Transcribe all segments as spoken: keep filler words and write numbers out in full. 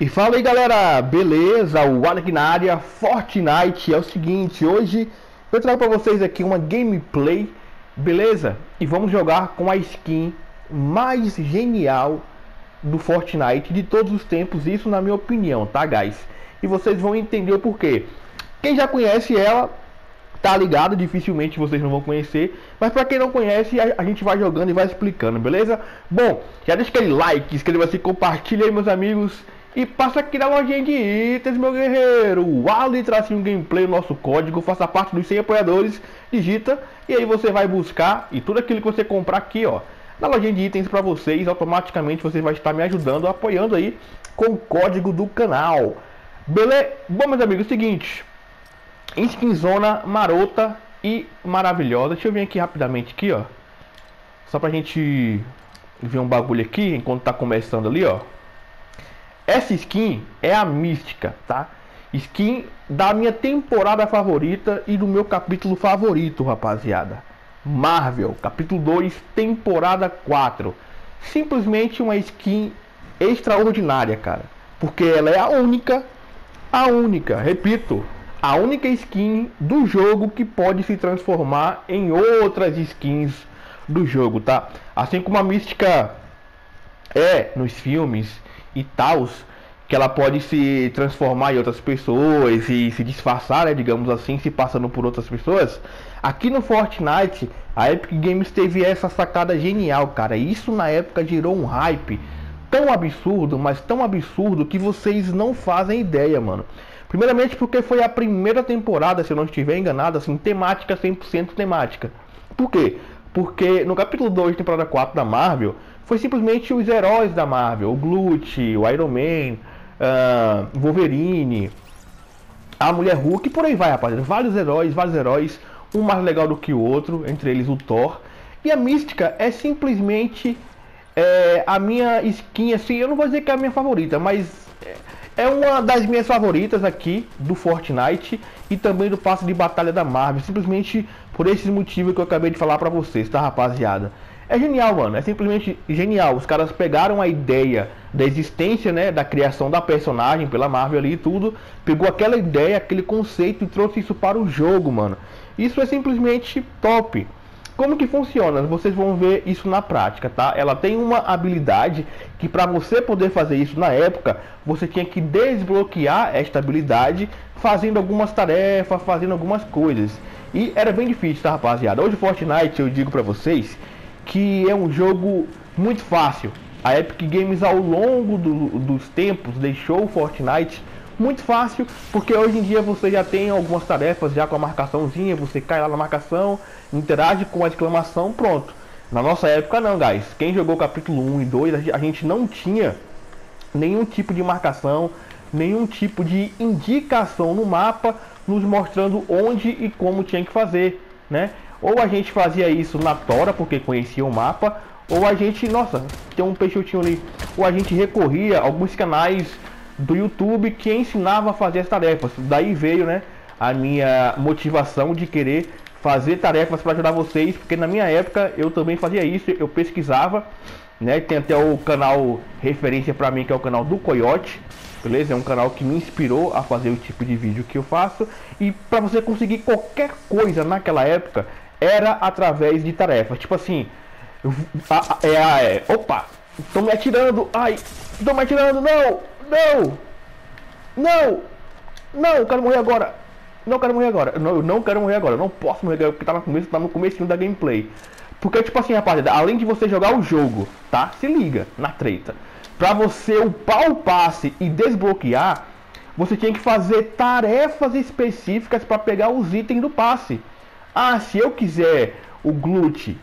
E fala aí galera, beleza? O Alec na área, Fortnite. É o seguinte, hoje eu trago pra vocês aqui uma gameplay, beleza? E vamos jogar com a skin mais genial do Fortnite de todos os tempos, isso na minha opinião, tá guys? E vocês vão entender o porquê. Quem já conhece ela, tá ligado, dificilmente vocês não vão conhecer. Mas pra quem não conhece, a, a gente vai jogando e vai explicando, beleza? Bom, já deixa aquele like, inscreva-se, compartilha aí meus amigos. E passa aqui na lojinha de itens, meu guerreiro. Ali tracinho gameplay, o nosso código. Faça parte dos cem apoiadores. Digita. E aí você vai buscar. E tudo aquilo que você comprar aqui, ó, na lojinha de itens pra vocês, automaticamente você vai estar me ajudando, apoiando aí com o código do canal. Beleza? Bom, meus amigos, é o seguinte. Skinzona marota e maravilhosa. Deixa eu vir aqui rapidamente aqui, ó. Só pra gente ver um bagulho aqui, enquanto tá começando ali, ó. Essa skin é a Mística, tá? Skin da minha temporada favorita e do meu capítulo favorito, rapaziada. Marvel, capítulo dois, temporada quatro. Simplesmente uma skin extraordinária, cara. Porque ela é a única, a única, repito, a única skin do jogo que pode se transformar em outras skins do jogo, tá? Assim como a Mística é nos filmes e tal, que ela pode se transformar em outras pessoas e se disfarçar, né, digamos assim, se passando por outras pessoas. Aqui no Fortnite, a Epic Games teve essa sacada genial, cara. Isso na época gerou um hype tão absurdo, mas tão absurdo, que vocês não fazem ideia, mano. Primeiramente porque foi a primeira temporada, se eu não estiver enganado, assim, temática, cem por cento temática. Por quê? Porque no capítulo dois, temporada quatro da Marvel, foi simplesmente os heróis da Marvel, o Groot, o Iron Man, uh, Wolverine, a Mulher Hulk, por aí vai, rapaziada. Vários heróis, vários heróis, um mais legal do que o outro, entre eles o Thor. E a Mística é simplesmente é, a minha skin, assim, eu não vou dizer que é a minha favorita, mas é uma das minhas favoritas aqui do Fortnite e também do passe de batalha da Marvel, simplesmente por esse motivo que eu acabei de falar pra vocês, tá, rapaziada? É genial, mano, é simplesmente genial. Os caras pegaram a ideia da existência, né, da criação da personagem pela Marvel ali e tudo, pegou aquela ideia, aquele conceito e trouxe isso para o jogo, mano. Isso é simplesmente top. Como que funciona? Vocês vão ver isso na prática, tá? Ela tem uma habilidade que, para você poder fazer isso na época, você tinha que desbloquear esta habilidade fazendo algumas tarefas, fazendo algumas coisas. E era bem difícil, tá, rapaziada? Hoje Fortnite, eu digo pra vocês que é um jogo muito fácil. A Epic Games, ao longo do, dos tempos, deixou o Fortnite muito fácil, porque hoje em dia você já tem algumas tarefas já com a marcaçãozinha, você cai lá na marcação, interage com a exclamação, pronto. Na nossa época não, guys. Quem jogou o capítulo um e dois, a gente não tinha nenhum tipo de marcação, nenhum tipo de indicação no mapa, nos mostrando onde e como tinha que fazer, né? Ou a gente fazia isso na tora, porque conhecia o mapa, ou a gente, nossa, tem um peixotinho ali, ou a gente recorria a alguns canais do YouTube que ensinava a fazer as tarefas. Daí veio, né, a minha motivação de querer fazer tarefas para ajudar vocês, porque na minha época eu também fazia isso, eu pesquisava, né, tem até o canal referência para mim, que é o canal do Coyote, beleza? É um canal que me inspirou a fazer o tipo de vídeo que eu faço. E para você conseguir qualquer coisa naquela época, era através de tarefas. Tipo assim, é, é, é, opa, tô me atirando, ai, tô me atirando, não, não, não, não, eu quero morrer agora, não quero morrer agora, não, eu não quero morrer agora, eu não posso morrer agora, porque tá no começo, tá no comecinho da gameplay. Porque tipo assim, rapaziada, além de você jogar o jogo, tá, se liga na treta, pra você upar o passe e desbloquear, você tinha que fazer tarefas específicas para pegar os itens do passe. Ah, se eu quiser o Groot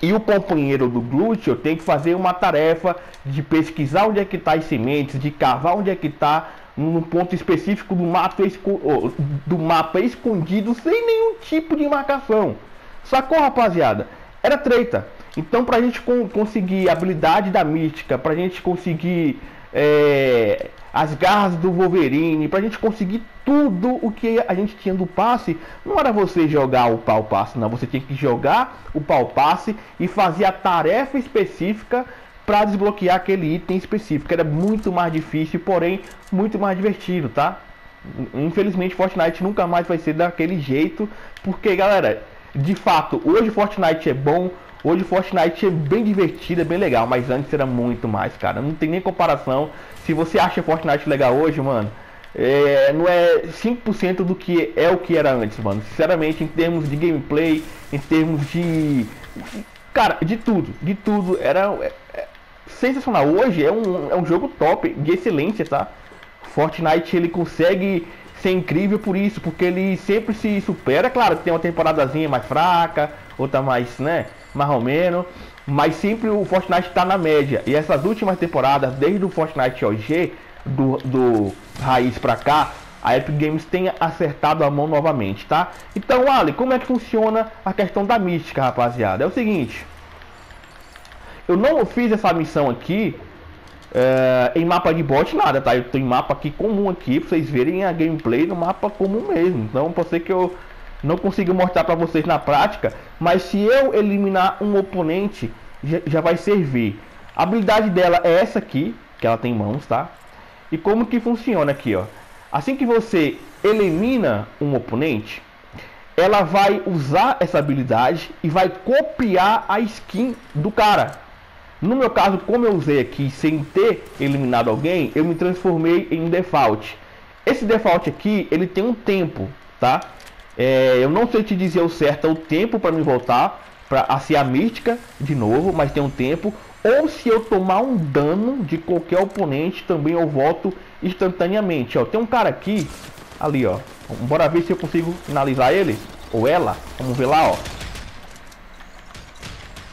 e o companheiro do Groot, eu tenho que fazer uma tarefa de pesquisar onde é que tá as sementes, de cavar onde é que tá num ponto específico do, mato esco do mapa escondido, sem nenhum tipo de marcação. Sacou, rapaziada? Era treta. Então, pra gente con conseguir a habilidade da Mística, pra gente conseguir é, as garras do Wolverine, pra gente conseguir tudo o que a gente tinha do passe, não era você jogar o pau passe, não. Você tinha que jogar o pau passe e fazer a tarefa específica para desbloquear aquele item específico. Era muito mais difícil, porém muito mais divertido, tá? Infelizmente Fortnite nunca mais vai ser daquele jeito, porque galera, de fato, hoje Fortnite é bom, hoje Fortnite é bem divertido, é bem legal, mas antes era muito mais, cara, não tem nem comparação. Se você acha Fortnite legal hoje, mano, é, não é cinco por cento do que é o que era antes, mano. Sinceramente, em termos de gameplay, em termos de... cara, de tudo, de tudo, era é, é, sensacional. Hoje é um, é um jogo top, de excelência, tá? Fortnite, ele consegue ser incrível por isso, porque ele sempre se supera. Claro que tem uma temporadazinha mais fraca, outra mais, né, mais ou menos, mas sempre o Fortnite tá na média. E essas últimas temporadas, desde o Fortnite O G, do, do raiz pra cá, a Epic Games tenha acertado a mão novamente, tá? Então, Ali, como é que funciona a questão da mística, rapaziada? É o seguinte, eu não fiz essa missão aqui é, em mapa de bot nada, tá? Eu tô em mapa aqui comum aqui, pra vocês verem a gameplay no mapa comum mesmo. Então, pode ser que eu não consiga mostrar pra vocês na prática, mas se eu eliminar um oponente, já, já vai servir. A habilidade dela é essa aqui, que ela tem mãos, tá? E como que funciona aqui, ó. Assim que você elimina um oponente, ela vai usar essa habilidade e vai copiar a skin do cara. No meu caso, como eu usei aqui sem ter eliminado alguém, eu me transformei em default. Esse default aqui, ele tem um tempo, tá? É, eu não sei te dizer o certo o tempo para me voltar para a ser a mística de novo, mas tem um tempo. Ou se eu tomar um dano de qualquer oponente, também eu volto instantaneamente. Ó, tem um cara aqui, ali, ó. Bora ver se eu consigo finalizar ele ou ela. Vamos ver lá, ó.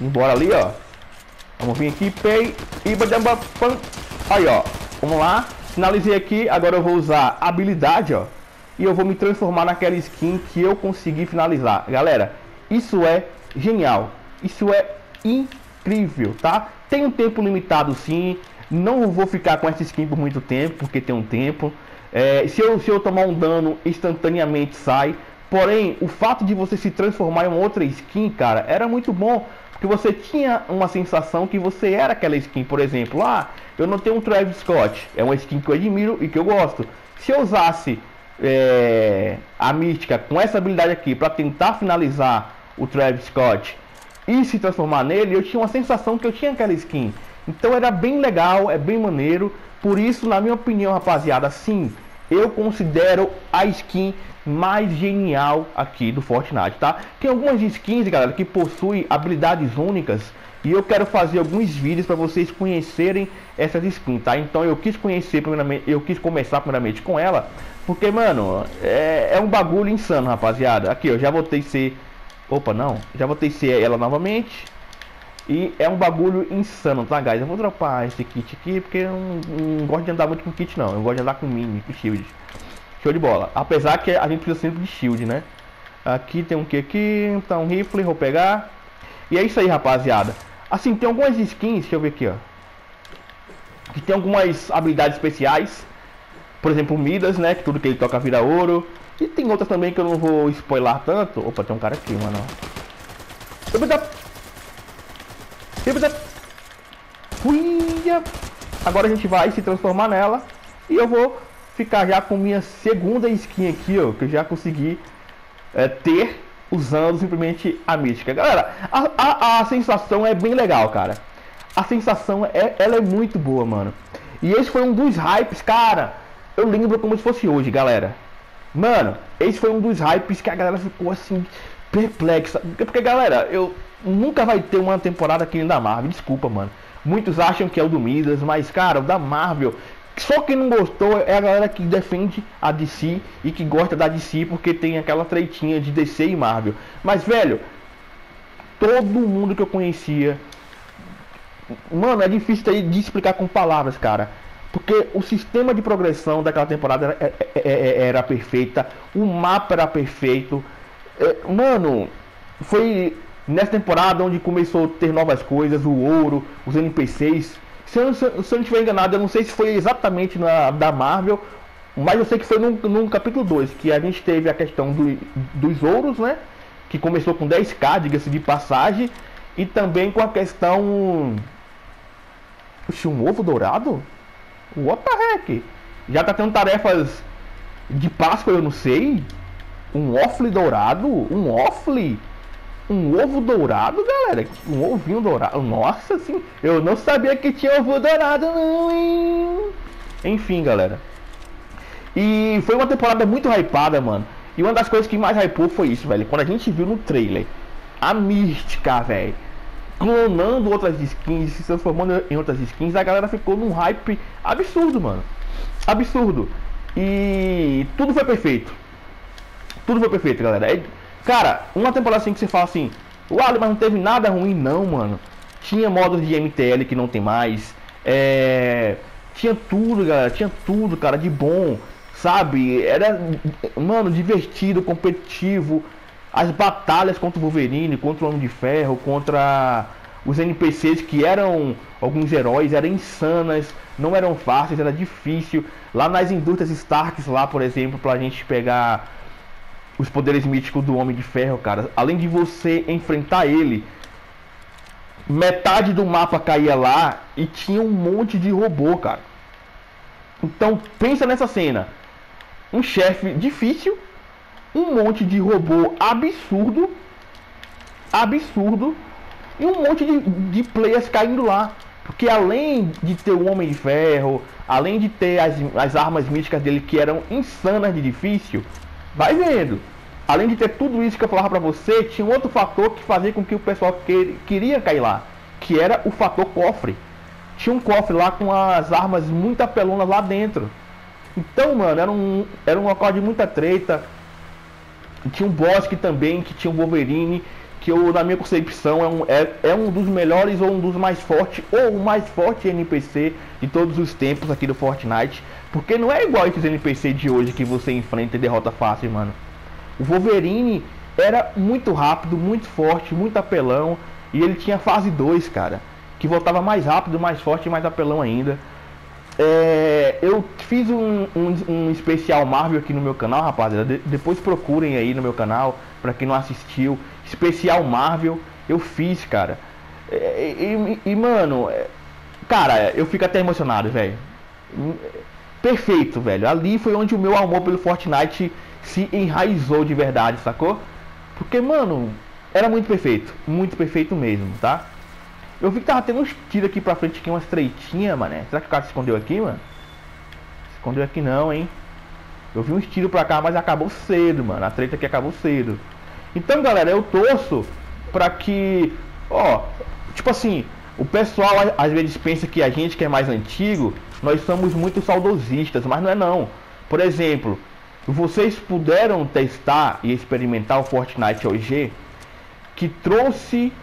Embora ali, ó. Vamos vir aqui, pei, aí, ó. Vamos lá, finalizei aqui. Agora eu vou usar a habilidade, ó. E eu vou me transformar naquela skin que eu consegui finalizar. Galera, isso é genial. Isso é incrível, tá? Tem um tempo limitado, sim. Não vou ficar com essa skin por muito tempo, porque tem um tempo. É, se, eu, se eu tomar um dano, instantaneamente sai. Porém, o fato de você se transformar em uma outra skin, cara, era muito bom. Porque você tinha uma sensação que você era aquela skin. Por exemplo, ah, eu não tenho um Travis Scott. É uma skin que eu admiro e que eu gosto. Se eu usasse... É, a mística com essa habilidade aqui para tentar finalizar o Travis Scott e se transformar nele, eu tinha uma sensação que eu tinha aquela skin. Então era bem legal, é bem maneiro. Por isso, na minha opinião, rapaziada, sim, eu considero a skin mais genial aqui do Fortnite, tá? Tem algumas skins, galera, que possuem habilidades únicas, e eu quero fazer alguns vídeos para vocês conhecerem essas skins, tá? Então eu quis conhecer primeiramente, eu quis começar primeiramente com ela, porque, mano, é, é um bagulho insano, rapaziada. Aqui, eu já voltei ser... Opa, não. Já voltei ser ela novamente. E é um bagulho insano, tá, guys? Eu vou dropar esse kit aqui, porque eu não, não gosto de andar muito com kit, não. Eu gosto de andar com mini, com shield. Show de bola. Apesar que a gente precisa sempre de shield, né? Aqui tem um que aqui, tá um rifle, vou pegar. E é isso aí, rapaziada. Assim, tem algumas skins, deixa eu ver aqui, ó, que tem algumas habilidades especiais. Por exemplo, Midas, né, que tudo que ele toca vira ouro. E tem outras também que eu não vou spoiler tanto. Opa, tem um cara aqui, mano. Agora a gente vai se transformar nela. E eu vou ficar já com minha segunda skin aqui, ó, que eu já consegui é, ter usando simplesmente a mística. Galera, a, a, a sensação é bem legal, cara. A sensação é, ela é muito boa, mano. E esse foi um dos hypes, cara. Eu lembro como se fosse hoje, galera. Mano, esse foi um dos hypes que a galera ficou assim, perplexa. Porque, galera, eu nunca vai ter uma temporada aqui da Marvel. Desculpa, mano. Muitos acham que é o do Midas, mas, cara, o da Marvel... Só quem não gostou é a galera que defende a D C e que gosta da D C porque tem aquela treitinha de D C e Marvel. Mas, velho, todo mundo que eu conhecia... Mano, é difícil de explicar com palavras, cara. Porque o sistema de progressão daquela temporada era, era, era perfeita. O mapa era perfeito. Mano, foi nessa temporada onde começou a ter novas coisas. O ouro, os N P Cs. Se eu, se eu não estiver enganado, eu não sei se foi exatamente na da Marvel, mas eu sei que foi no, no capítulo dois, que a gente teve a questão do, dos ouros, né? Que começou com dez mil, diga-se de passagem. E também com a questão Puxa, um ovo dourado? What the heck? Já tá tendo tarefas de Páscoa, eu não sei. Um waffle dourado? Um waffle? Um ovo dourado, galera? Um ovinho dourado? Nossa, sim. Eu não sabia que tinha ovo dourado, não, hein? Enfim, galera. E foi uma temporada muito hypada, mano. E uma das coisas que mais hypou foi isso, velho. Quando a gente viu no trailer a Mística, velho, clonando outras skins, se transformando em outras skins, a galera ficou num hype absurdo, mano. Absurdo. E tudo foi perfeito. Tudo foi perfeito, galera. E, cara, uma temporada assim que você fala assim, uau, mas não teve nada ruim, não, mano. Tinha modos de M T L que não tem mais. É... Tinha tudo, galera. Tinha tudo, cara, de bom. Sabe? Era, mano, divertido, competitivo. As batalhas contra o Wolverine, contra o Homem de Ferro, contra os N P Cs que eram alguns heróis, eram insanas, não eram fáceis, era difícil. Lá nas indústrias Stark, lá, por exemplo, pra gente pegar os poderes míticos do Homem de Ferro, cara. Além de você enfrentar ele, metade do mapa caía lá e tinha um monte de robô, cara. Então, pensa nessa cena. Um chefe difícil, um monte de robô absurdo, absurdo, e um monte de, de players caindo lá. Porque além de ter o Homem de Ferro, além de ter as, as armas míticas dele que eram insanas de difícil, vai vendo, além de ter tudo isso que eu falava pra você, tinha um outro fator que fazia com que o pessoal que, queria cair lá, que era o fator cofre. Tinha um cofre lá com as armas muito apelonas lá dentro. Então, mano, era um, era um local de muita treta. Tinha um bosque também, que tinha um Wolverine, que eu, na minha concepção, é um, é, é um dos melhores ou um dos mais fortes, ou o mais forte N P C de todos os tempos aqui do Fortnite. Porque não é igual esses N P C de hoje que você enfrenta e derrota fácil, mano. O Wolverine era muito rápido, muito forte, muito apelão. E ele tinha fase dois, cara, que voltava mais rápido, mais forte e mais apelão ainda. É, eu fiz um, um, um especial Marvel aqui no meu canal, rapaziada. De, depois procurem aí no meu canal, pra quem não assistiu. Especial Marvel, eu fiz, cara. E, e, e mano, cara, eu fico até emocionado, velho. Perfeito, velho. Ali foi onde o meu amor pelo Fortnite se enraizou de verdade, sacou? Porque, mano, era muito perfeito. Muito perfeito mesmo, tá? Eu vi que tava tendo uns tiros aqui pra frente, aqui, umas treitinhas, mané. Será que o cara se escondeu aqui, mano? Se escondeu aqui não, hein? Eu vi uns tiros pra cá, mas acabou cedo, mano. A treta aqui acabou cedo. Então, galera, eu torço pra que... Ó, tipo assim, o pessoal às vezes pensa que a gente que é mais antigo, nós somos muito saudosistas, mas não é não. Por exemplo, vocês puderam testar e experimentar o Fortnite O G, que trouxe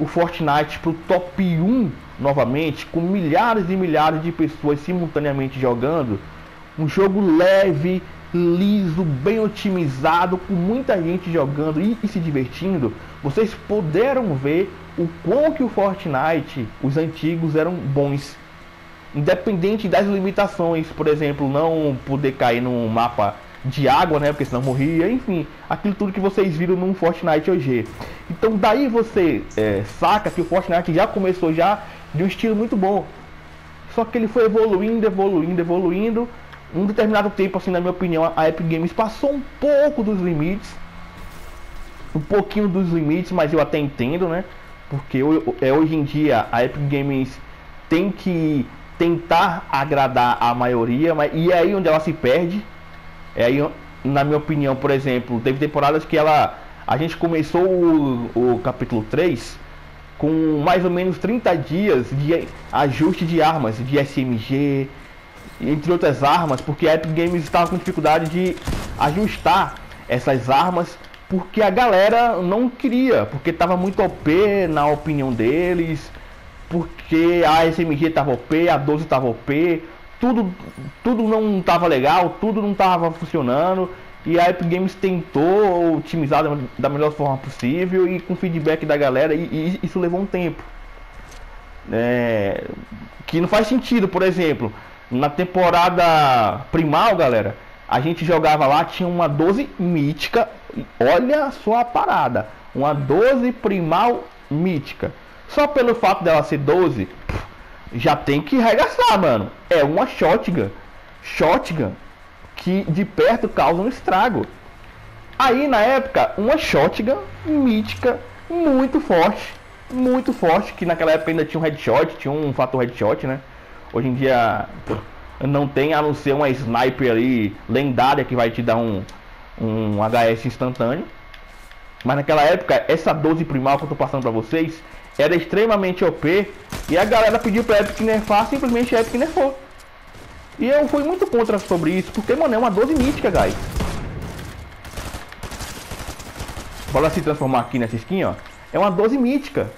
o Fortnite pro top um novamente, com milhares e milhares de pessoas simultaneamente jogando. Um jogo leve, liso, bem otimizado, com muita gente jogando e, e se divertindo. Vocês puderam ver o quão que o Fortnite, os antigos, eram bons, independente das limitações. Por exemplo, não poder cair num mapa de água, né, porque senão morria, enfim, aquilo tudo que vocês viram no Fortnite O G. Então daí você é, saca que o Fortnite já começou já de um estilo muito bom, só que ele foi evoluindo, evoluindo, evoluindo. Um determinado tempo, assim, na minha opinião, a Epic Games passou um pouco dos limites, um pouquinho dos limites, mas eu até entendo, né, porque hoje em dia a Epic Games tem que tentar agradar a maioria, mas e aí onde ela se perde. É aí, na minha opinião, por exemplo, teve temporadas que ela, a gente começou o, o capítulo três com mais ou menos trinta dias de ajuste de armas, de S M G, entre outras armas, porque a Epic Games estava com dificuldade de ajustar essas armas, porque a galera não queria, porque estava muito O P na opinião deles, porque a S M G estava O P, a doze estava O P. Tudo, tudo não estava legal, tudo não estava funcionando. E a Epic Games tentou otimizar da, da melhor forma possível e com feedback da galera. E, e isso levou um tempo, é, que não faz sentido. Por exemplo, na temporada primal, galera, a gente jogava lá, tinha uma doze mítica. Olha só a parada, uma doze primal mítica. Só pelo fato dela ser doze, já tem que arregaçar, mano. É uma shotgun. Shotgun que de perto causa um estrago. Aí na época, uma shotgun mítica, muito forte, muito forte, que naquela época ainda tinha um headshot, tinha um fator headshot, né? Hoje em dia não tem, a não ser uma sniper ali lendária que vai te dar um, um H S instantâneo. Mas naquela época, essa doze primal que eu tô passando pra vocês era extremamente O P, e a galera pediu pra Epic nerfar, simplesmente a Epic nerfou. E eu fui muito contra sobre isso, porque, mano, é uma doze mítica, guys. Bora se transformar aqui nessa skin, ó. É uma doze mítica.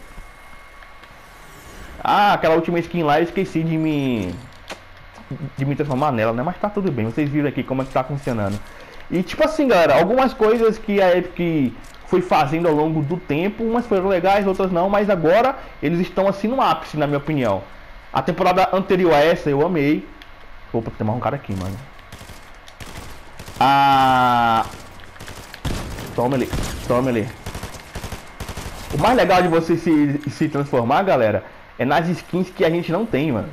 Ah, aquela última skin lá eu esqueci de me... De me transformar nela, né? Mas tá tudo bem, vocês viram aqui como é que tá funcionando. E tipo assim, galera, algumas coisas que a Epic foi fazendo ao longo do tempo, umas foram legais, outras não, mas agora eles estão assim no ápice, na minha opinião. A temporada anterior a essa eu amei. Opa, tem mais um cara aqui, mano. Ah... Toma ele, toma ele. O mais legal de você se, se transformar, galera, é nas skins que a gente não tem, mano.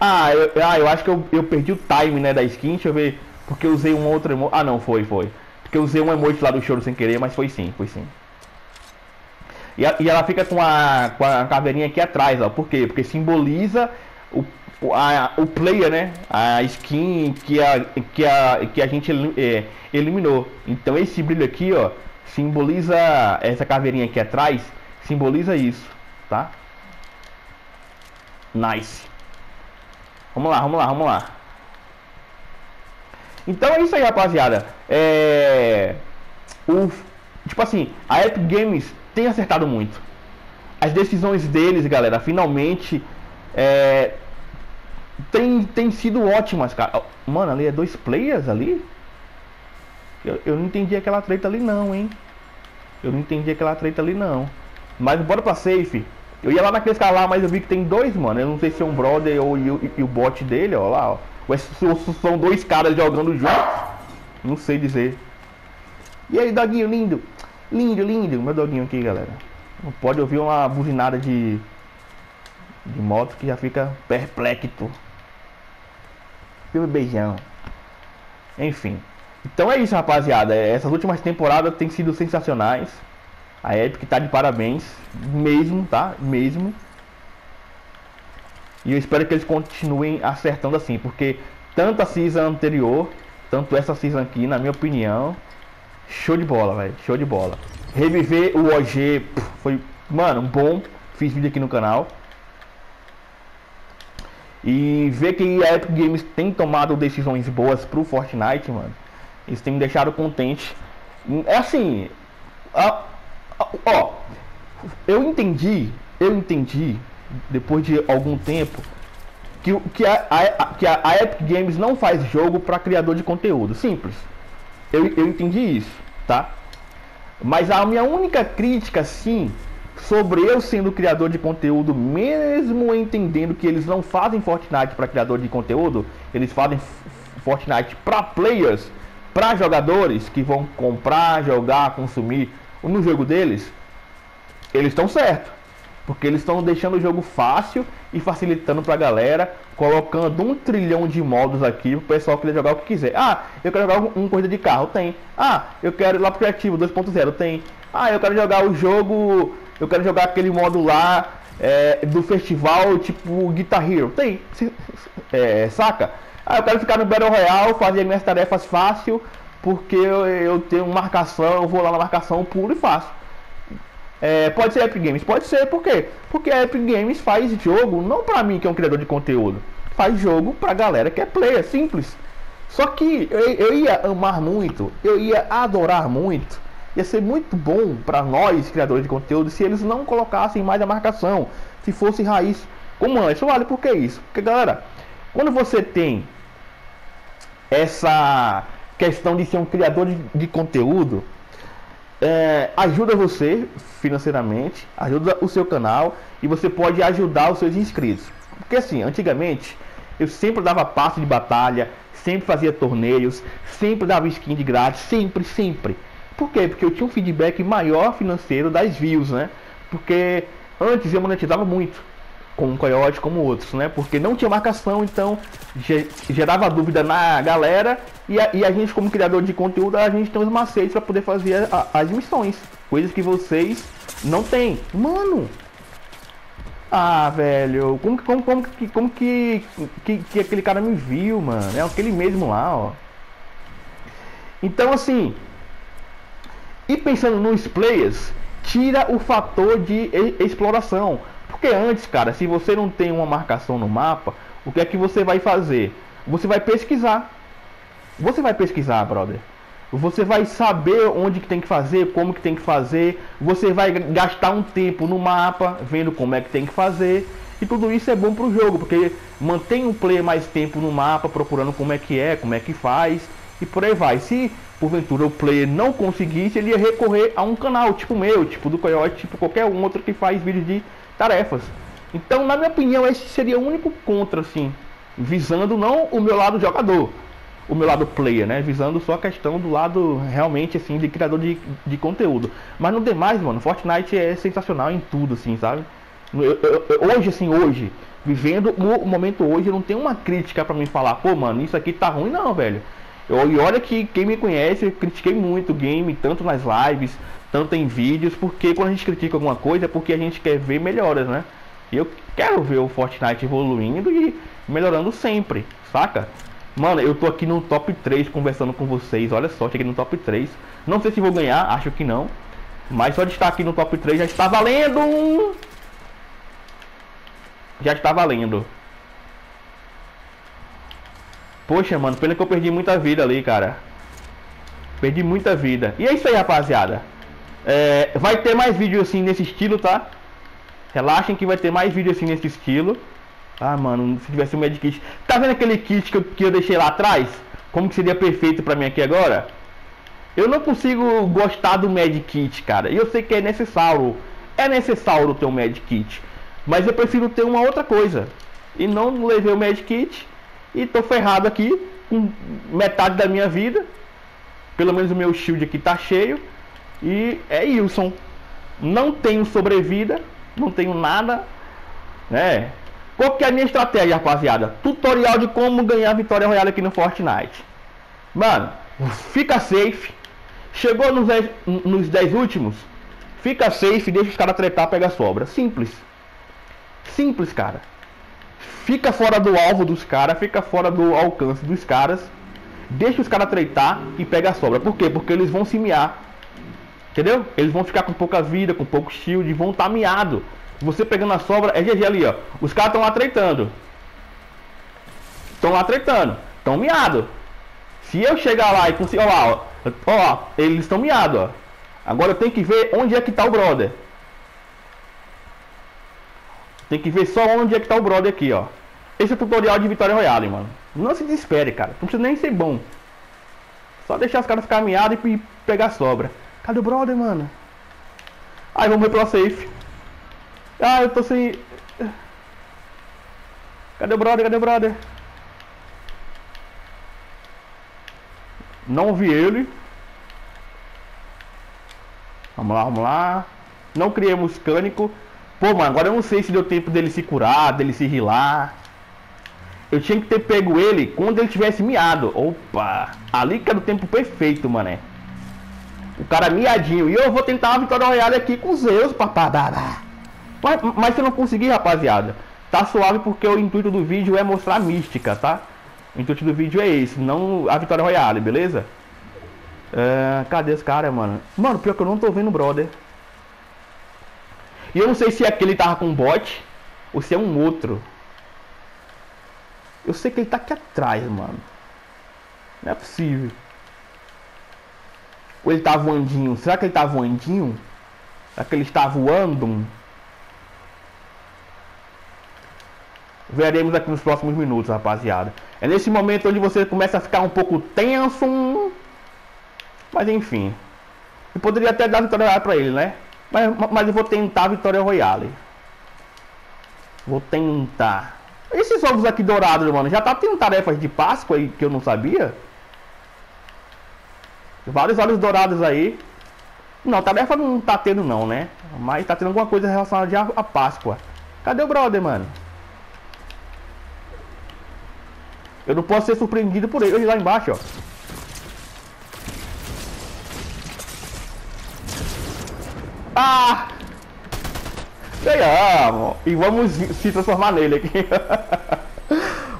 Ah, eu, ah, eu acho que eu, eu perdi o time, né, da skin, deixa eu ver. Porque eu usei um outro emoji. Ah, não, foi, foi. Porque eu usei um emoji lá do choro sem querer, mas foi sim, foi sim. E, a, e ela fica com a, com a caveirinha aqui atrás, ó. Por quê? Porque simboliza o, a, o player, né? A skin que a, que a, que a gente é, eliminou. Então esse brilho aqui, ó, simboliza... Essa caveirinha aqui atrás simboliza isso, tá? Nice. Vamos lá, vamos lá, vamos lá. Então é isso aí, rapaziada. É... O... Tipo assim, a Epic Games tem acertado muito. As decisões deles, galera, finalmente é... tem, tem sido ótimas, cara. Mano, ali é dois players ali? Eu, eu não entendi aquela treta ali não, hein? Eu não entendi aquela treta ali não. Mas bora pra safe. Eu ia lá naquele cara lá, mas eu vi que tem dois, mano. Eu não sei se é um brother ou e, e, e o bot dele, ó lá, ó. São dois caras jogando junto. Não sei dizer. E aí, doguinho lindo. Lindo, lindo. Meu doguinho aqui, galera. Não pode ouvir uma buzinada de de moto que já fica perplexo. Pelo beijão. Enfim. Então é isso, rapaziada. Essas últimas temporadas têm sido sensacionais. A Epic tá de parabéns. Mesmo, tá? Mesmo. E eu espero que eles continuem acertando assim, porque tanto a season anterior, tanto essa season aqui, na minha opinião, show de bola, velho, show de bola. Reviver o O G foi, mano, bom, fiz vídeo aqui no canal. E ver que a Epic Games tem tomado decisões boas pro Fortnite, mano, isso tem me deixado contente. É assim, ó, ó eu entendi, eu entendi... depois de algum tempo que, que, a, a, que a, a Epic Games não faz jogo para criador de conteúdo, simples. Eu, eu entendi isso, tá? Mas a minha única crítica, sim, sobre eu sendo criador de conteúdo, mesmo entendendo que eles não fazem Fortnite para criador de conteúdo, eles fazem Fortnite para players, para jogadores que vão comprar, jogar, consumir no jogo deles, eles estão certos. Porque eles estão deixando o jogo fácil e facilitando pra galera, colocando um trilhão de modos aqui pro pessoal querer jogar o que quiser. Ah, eu quero jogar um, um corrida de carro, tem. Ah, eu quero ir lá pro criativo dois ponto zero, tem. Ah, eu quero jogar o jogo, eu quero jogar aquele modo lá é, do festival tipo Guitar Hero, tem. É, saca? Ah, eu quero ficar no Battle Royale, fazer minhas tarefas fácil, porque eu, eu tenho marcação, eu vou lá na marcação, pulo e faço. É, pode ser Epic Games, pode ser, por quê? Porque a Epic Games faz jogo, não pra mim que é um criador de conteúdo, faz jogo pra galera que é player, simples. Só que eu, eu ia amar muito, eu ia adorar muito, ia ser muito bom pra nós, criadores de conteúdo, se eles não colocassem mais a marcação, se fosse raiz como antes. Olha, por que isso? Porque, galera, quando você tem essa questão de ser um criador de, de conteúdo, É, ajuda você financeiramente, ajuda o seu canal e você pode ajudar os seus inscritos. Porque assim, antigamente eu sempre dava passe de batalha, sempre fazia torneios, sempre dava skin de grátis, sempre, sempre. Por quê? Porque eu tinha um feedback maior financeiro das views, né? Porque antes eu monetizava muito. com o Coyote, como outros, né? Porque não tinha marcação, então gerava dúvida na galera, e a, e a gente, como criador de conteúdo, a gente tem os macetes para poder fazer a, as missões, coisas que vocês não têm, mano. Ah, velho, como, como, como, como, como que, que, que aquele cara me viu, mano? É aquele mesmo lá, ó. Então, assim, e pensando nos players, tira o fator de exploração. Porque antes, cara, se você não tem uma marcação no mapa, o que é que você vai fazer? Você vai pesquisar. Você vai pesquisar, brother. Você vai saber onde que tem que fazer, como que tem que fazer. Você vai gastar um tempo no mapa, vendo como é que tem que fazer. E tudo isso é bom pro jogo, porque mantém o player mais tempo no mapa, procurando como é que é, como é que faz. E por aí vai. Se porventura o player não conseguisse, ele ia recorrer a um canal, tipo o meu, tipo do Coyote, tipo qualquer um outro que faz vídeos de tarefas. Então, na minha opinião, esse seria o único contra, assim, visando não o meu lado jogador, o meu lado player, né? Visando só a questão do lado realmente, assim, de criador de, de conteúdo. Mas no demais, mano, Fortnite é sensacional em tudo, assim, sabe? Eu, eu, eu, hoje, assim, hoje, vivendo o momento hoje, não tem uma crítica pra mim falar, pô, mano, isso aqui tá ruim, não, velho. Eu, e olha que quem me conhece, eu critiquei muito o game, tanto nas lives, tanto em vídeos, porque quando a gente critica alguma coisa é porque a gente quer ver melhoras, né? E eu quero ver o Fortnite evoluindo e melhorando sempre, saca? Mano, eu tô aqui no top três conversando com vocês, olha só, cheguei no top três. Não sei se vou ganhar, acho que não. Mas só de estar aqui no top três já está valendo! Já está valendo. Poxa, mano, pena que eu perdi muita vida ali, cara. Perdi muita vida. E é isso aí, rapaziada. É, vai ter mais vídeo assim nesse estilo, tá? Relaxem que vai ter mais vídeo assim nesse estilo. Ah, mano, se tivesse um medkit... Tá vendo aquele kit que eu, que eu deixei lá atrás? Como que seria perfeito pra mim aqui agora? Eu não consigo gostar do medkit, cara. E eu sei que é necessário. É necessário ter um medkit. Mas eu prefiro ter uma outra coisa. E não levei o medkit. E tô ferrado aqui, com metade da minha vida. Pelo menos o meu shield aqui tá cheio. E é Wilson. Não tenho sobrevida. Não tenho nada, né? Qual que é a minha estratégia, rapaziada? Tutorial de como ganhar vitória royale aqui no Fortnite. Mano, fica safe. Chegou nos dez, nos dez últimos. Fica safe, deixa os caras tretar, pega a sobra. Simples. Simples, cara. Fica fora do alvo dos caras, fica fora do alcance dos caras. Deixa os caras treitar e pega a sobra. Por quê? Porque eles vão se miar. Entendeu? Eles vão ficar com pouca vida, com pouco shield, vão estar tá miado. Você pegando a sobra, é G G ali, ó. Os caras estão lá treitando. Estão lá treitando. Estão miado. Se eu chegar lá e conseguir... Ó lá, ó. Ó lá, eles estão miado, ó. Agora eu tenho que ver onde é que tá o brother. Tem que ver só onde é que tá o brother aqui, ó. Esse é o tutorial de Vitória Royale, mano. Não se desespere, cara. Não precisa nem ser bom. Só deixar os caras caminharem e pegar a sobra. Cadê o brother, mano? Aí vamos ver pro safe. Ah, eu tô sem... Cadê o brother? Cadê o brother? Não vi ele. Vamos lá, vamos lá. Não criemos cânico. Pô, mano, agora eu não sei se deu tempo dele se curar, dele se rilar. Eu tinha que ter pego ele quando ele tivesse miado. Opa! Ali que era o tempo perfeito, mané. O cara miadinho. E eu vou tentar uma vitória royale aqui com Zeus, papadada. Mas, mas se eu não conseguir, rapaziada, tá suave porque o intuito do vídeo é mostrar a mística, tá? O intuito do vídeo é esse, não a vitória royale, beleza? É, cadê esse cara, mano? Mano, pior que eu não tô vendo o brother. E eu não sei se aquele tava com um bot ou se é um outro. Eu sei que ele tá aqui atrás, mano. Não é possível. Ou ele tá voandinho? Será que ele tá voandinho? Será que ele está voando? Veremos aqui nos próximos minutos, rapaziada. É nesse momento onde você começa a ficar um pouco tenso. Mas enfim. Eu poderia até dar vitória pra ele, né? Mas, mas eu vou tentar a Vitória Royale. Vou tentar. Esses ovos aqui dourados, mano, já tá tendo tarefas de Páscoa aí que eu não sabia? Vários olhos dourados aí. Não, tarefa não tá tendo não, né? Mas tá tendo alguma coisa relacionada já à Páscoa. Cadê o brother, mano? Eu não posso ser surpreendido por ele. Ele lá embaixo, ó. Ah! Ganhamos! E vamos se transformar nele aqui.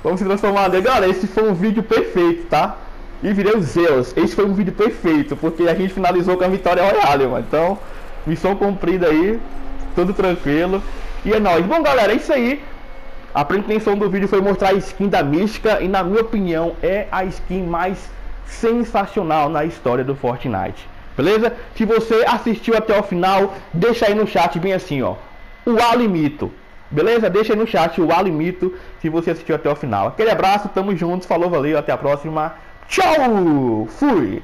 Vamos se transformar nele. Galera, esse foi um vídeo perfeito, tá? E virei o Zeus. Esse foi um vídeo perfeito, porque a gente finalizou com a vitória royale, mano. Então, missão cumprida aí. Tudo tranquilo. E é nóis. Bom, galera, é isso aí. A pretensão do vídeo foi mostrar a skin da Mística, e na minha opinião é a skin mais sensacional na história do Fortnite, beleza? Se você assistiu até o final, deixa aí no chat bem assim, ó, o alimito, beleza? Deixa aí no chat o alimito se você assistiu até o final. Aquele abraço, tamo junto, falou, valeu, até a próxima, tchau, fui!